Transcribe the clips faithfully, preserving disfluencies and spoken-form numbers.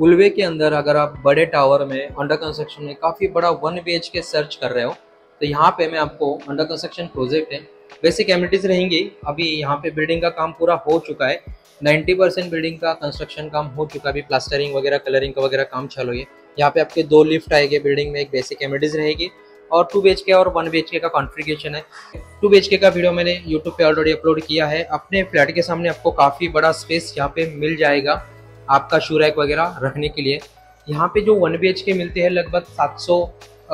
उल्वे के अंदर अगर आप बड़े टावर में अंडर कंस्ट्रक्शन में काफ़ी बड़ा one B H K search कर रहे हो तो यहाँ पे मैं आपको अंडर कंस्ट्रक्शन प्रोजेक्ट है बेसिक एमिनिटीज रहेंगी। अभी यहाँ पे बिल्डिंग का काम पूरा हो चुका है, नब्बे परसेंट बिल्डिंग का कंस्ट्रक्शन काम हो चुका है, अभी प्लास्टरिंग वगैरह कलरिंग का वगैरह काम चालू है। यहाँ पे आपके दो लिफ्ट आएंगे बिल्डिंग में, एक बेसिक एमिनिटीज रहेगी और टू बी एच के और वन बी एच के का कॉन्फ़िगरेशन है। टू बी एच के का वीडियो मैंने यूट्यूब पे ऑलरेडी अपलोड किया है। अपने फ्लैट के सामने आपको काफ़ी बड़ा स्पेस यहाँ पे मिल जाएगा आपका शू रैक वगैरह रखने के लिए। यहाँ पे जो वन बी एच के मिलते हैं लगभग सात सौ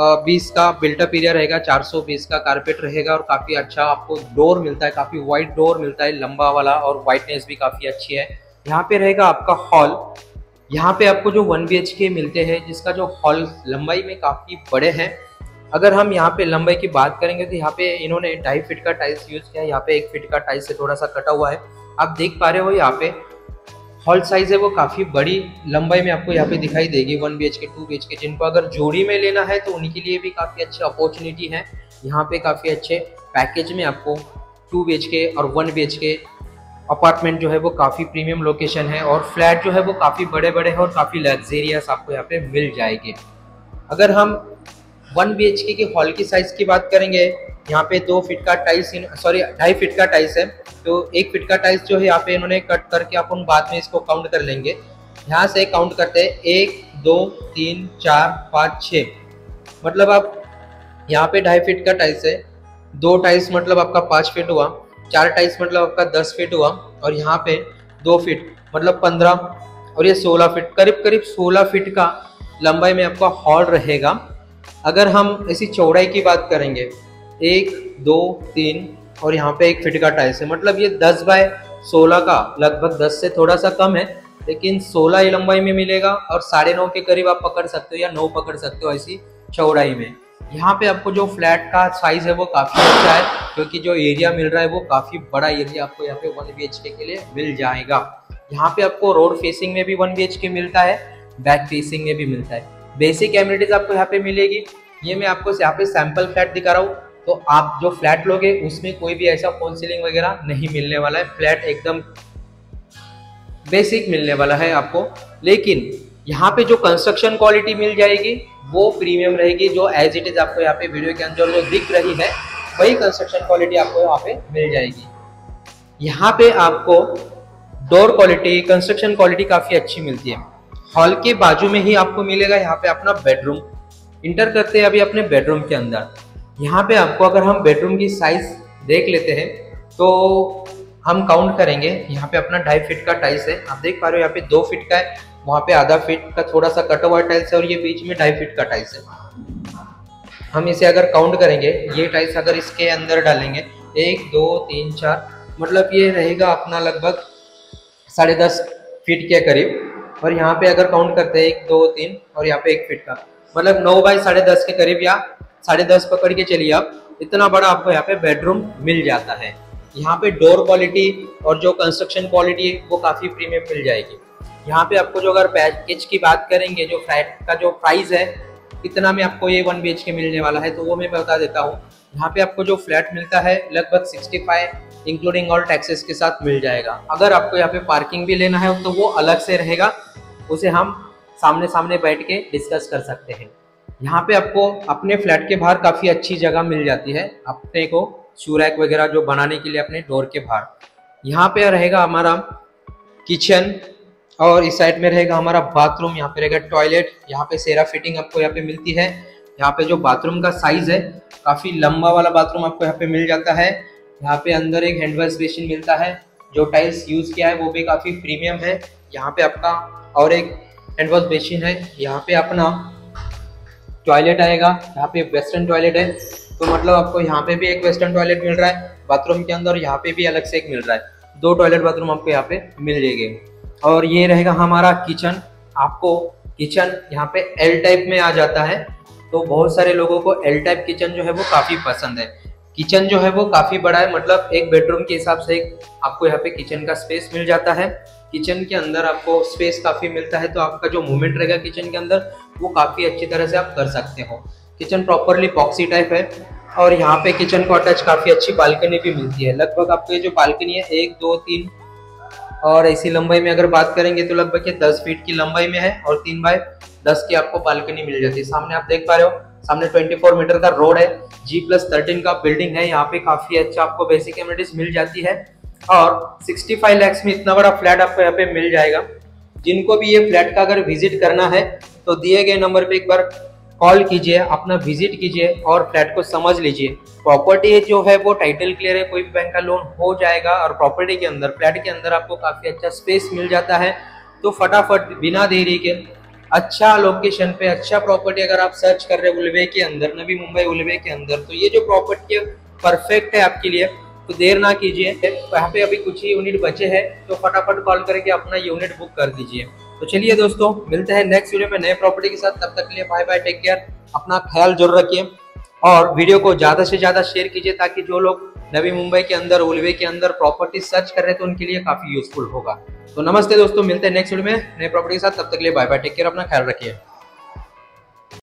बीस का बिल्टअप एरिया रहेगा, चार सौ बीस का कारपेट रहेगा और काफ़ी अच्छा आपको डोर मिलता है, काफ़ी वाइड डोर मिलता है लंबा वाला और वाइडनेस भी काफ़ी अच्छी है। यहाँ पे रहेगा आपका हॉल। यहाँ पे आपको जो वन बी एच के मिलते हैं जिसका जो हॉल लंबाई में काफ़ी बड़े हैं। अगर हम यहाँ पे लंबाई की बात करेंगे तो यहाँ पे इन्होंने ढाई फीट का टाइल्स यूज़ किया है, यहाँ पे एक फीट का टाइल्स से थोड़ा सा कटा हुआ है। आप देख पा रहे हो यहाँ पे हॉल साइज़ है वो काफ़ी बड़ी लंबाई में आपको यहाँ पे दिखाई देगी। One B H K two B H K जिनको अगर जोड़ी में लेना है तो उनके लिए भी काफ़ी अच्छी अपॉर्चुनिटी है। यहाँ पे काफ़ी अच्छे पैकेज में आपको टू बी एच के और one B H K apartment जो है वो काफ़ी प्रीमियम लोकेशन है और फ्लैट जो है वो काफ़ी बड़े बड़े हैं और काफ़ी लग्जेरियस आपको यहाँ पे मिल जाएगी। अगर हम वन बी एच के की हॉल की साइज़ की बात करेंगे, यहाँ पे दो फीट का टाइल्स सॉरी ढाई फीट का टाइल्स है तो एक फीट का टाइल्स जो है यहाँ पे इन्होंने कट करके अपन बाद में इसको काउंट कर लेंगे। यहाँ से काउंट करते हैं एक दो तीन चार पाँच छः, मतलब आप यहाँ पे ढाई फीट का टाइल्स है, दो टाइल्स मतलब आपका पाँच फीट हुआ, चार टाइल्स मतलब आपका दस फीट हुआ और यहाँ पे दो फीट मतलब पंद्रह और ये सोलह फीट करीब करीब सोलह फीट का लंबाई में आपका हॉल रहेगा। अगर हम ऐसी चौड़ाई की बात करेंगे एक दो तीन और यहाँ पे एक फीट का टाइल्स है, मतलब ये दस बाय सोलह का लगभग दस से थोड़ा सा कम है लेकिन सोलह ही लंबाई में मिलेगा और साढ़े नौ के करीब आप पकड़ सकते हो या नौ पकड़ सकते हो ऐसी चौड़ाई में। यहाँ पे आपको जो फ्लैट का साइज़ है वो काफ़ी अच्छा है क्योंकि जो एरिया मिल रहा है वो काफ़ी बड़ा एरिया आपको यहाँ पे वन बी एच के के लिए मिल जाएगा। यहाँ पे आपको रोड फेसिंग में भी वन बी एच के मिलता है, बैक फेसिंग में भी मिलता है, बेसिक एमिनिटीज़ आपको यहाँ पे मिलेगी। ये मैं आपको यहाँ पे सैम्पल फ्लैट दिखा रहा हूँ, तो आप जो फ्लैट लोगे उसमें कोई भी ऐसा फॉल सीलिंग वगैरह नहीं मिलने वाला है, फ्लैट एकदम बेसिक मिलने वाला है आपको। लेकिन यहाँ पे जो कंस्ट्रक्शन क्वालिटी मिल जाएगी वो प्रीमियम रहेगी, जो एज इट इज़ आपको यहाँ पे वीडियो के अंदर जो दिख रही है वही कंस्ट्रक्शन क्वालिटी आपको यहाँ पे मिल जाएगी। यहाँ पे आपको डोर क्वालिटी कंस्ट्रक्शन क्वालिटी काफ़ी अच्छी मिलती है। हॉल के बाजू में ही आपको मिलेगा यहाँ पे अपना बेडरूम। इंटर करते हैं अभी अपने बेडरूम के अंदर। यहाँ पे आपको अगर हम बेडरूम की साइज़ देख लेते हैं तो हम काउंट करेंगे। यहाँ पे अपना ढाई फीट का टाइल्स है, आप देख पा रहे हो यहाँ पे दो फीट का है, वहाँ पे आधा फीट का थोड़ा सा कटा हुआ टाइल्स है और ये बीच में ढाई फीट का टाइल्स है। हम इसे अगर काउंट करेंगे, ये टाइल्स अगर इसके अंदर डालेंगे एक दो तीन चार, मतलब ये रहेगा अपना लगभग साढ़े दस फीट के करीब और यहाँ पे अगर काउंट करते हैं एक दो तीन और यहाँ पे एक फीट का मतलब नौ बाई साढ़े दस के करीब या साढ़े दस पकड़ के चलिए आप, इतना बड़ा आपको यहाँ पे बेडरूम मिल जाता है। यहाँ पे डोर क्वालिटी और जो कंस्ट्रक्शन क्वालिटी है वो काफ़ी प्रीमियम मिल जाएगी। यहाँ पे आपको जो अगर पैकेज की बात करेंगे जो फ्लैट का जो प्राइस है कितना में आपको ये वन बी एच के मिलने वाला है तो वो मैं बता देता हूँ। यहाँ पे आपको जो फ्लैट मिलता है लगभग sixty five including all taxes के साथ मिल जाएगा। अगर आपको यहाँ पे पार्किंग भी लेना है तो वो अलग से रहेगा, उसे हम सामने सामने बैठ के डिस्कस कर सकते हैं। यहाँ पे आपको अपने फ्लैट के बाहर काफ़ी अच्छी जगह मिल जाती है अपने को शू रैक वगैरह जो बनाने के लिए अपने डोर के बाहर। यहाँ पे रहेगा हमारा किचन और इस साइड में रहेगा हमारा बाथरूम, यहाँ पे रहेगा टॉयलेट, यहाँ पे सेरा फिटिंग आपको यहाँ पे मिलती है। यहाँ पे जो बाथरूम का साइज़ है काफ़ी लंबा वाला बाथरूम आपको यहाँ पे मिल जाता है। यहाँ पे अंदर एक हैंड वॉश बेसिन मिलता है, जो टाइल्स यूज़ किया है वो भी काफ़ी प्रीमियम है। यहाँ पे आपका और एक हैंड वॉश बेसिन है। यहाँ पे अपना टॉयलेट आएगा, यहाँ पे वेस्टर्न टॉयलेट है तो मतलब आपको यहाँ पे भी एक वेस्टर्न टॉयलेट मिल रहा है बाथरूम के अंदर, यहाँ पे भी अलग से एक मिल रहा है, दो टॉयलेट बाथरूम आपको यहाँ पे मिल जाएंगे। और ये रहेगा हमारा किचन। आपको किचन यहाँ पे एल टाइप में आ जाता है तो बहुत सारे लोगों को एल टाइप किचन जो है वो काफ़ी पसंद है। किचन जो है वो काफ़ी बड़ा है, मतलब एक बेडरूम के हिसाब से आपको यहाँ पे किचन का स्पेस मिल जाता है। किचन के अंदर आपको स्पेस काफ़ी मिलता है तो आपका जो मूवमेंट रहेगा किचन के अंदर वो काफ़ी अच्छी तरह से आप कर सकते हो। किचन प्रॉपरली बॉक्सी टाइप है और यहाँ पे किचन को अटैच काफ़ी अच्छी बालकनी भी मिलती है। लगभग आपको ये जो बालकनी है एक दो तीन और ऐसी लंबाई में अगर बात करेंगे तो लगभग दस फीट की लंबाई में है और तीन बाय दस की आपको बालकनी मिल जाती है। सामने आप देख पा रहे हो, सामने चौबीस मीटर का रोड है, जी प्लस थर्टीन का बिल्डिंग है। यहाँ पे काफी अच्छा आपको बेसिक एमिनिटीज मिल जाती है और पैंसठ लाख में इतना बड़ा फ्लैट आपको यहाँ पे मिल जाएगा। जिनको भी ये फ्लैट का अगर विजिट करना है तो दिए गए नंबर पे एक बार कॉल कीजिए, अपना विजिट कीजिए और फ्लैट को समझ लीजिए। प्रॉपर्टी जो है वो टाइटल क्लियर है, कोई भी बैंक का लोन हो जाएगा और प्रॉपर्टी के अंदर, फ्लैट के अंदर आपको काफी अच्छा स्पेस मिल जाता है। तो फटाफट बिना देरी के अच्छा लोकेशन पे अच्छा प्रॉपर्टी अगर आप सर्च कर रहे हो उल्वे के अंदर, नवी मुंबई उल्वे के अंदर, तो ये जो प्रॉपर्टी है परफेक्ट है आपके लिए। तो देर ना कीजिए, यहाँ पे अभी कुछ ही यूनिट बचे हैं तो फटाफट कॉल करके अपना यूनिट बुक कर दीजिए। तो चलिए दोस्तों, मिलते हैं नेक्स्ट वीडियो में नए प्रॉपर्टी के साथ। तब तक के लिए बाय बाय, टेक केयर, अपना ख्याल जरूर रखिए और वीडियो को ज़्यादा से ज़्यादा शेयर कीजिए ताकि जो लोग नवी मुंबई के अंदर उल्वे के अंदर प्रॉपर्टी सर्च कर रहे हैं तो उनके लिए काफ़ी यूजफुल होगा। तो नमस्ते दोस्तों, मिलते हैं नेक्स्ट वीडियो में नए प्रॉपर्टी के साथ। तब तक के लिए बाय बाय, टेक केयर, अपना ख्याल रखिए।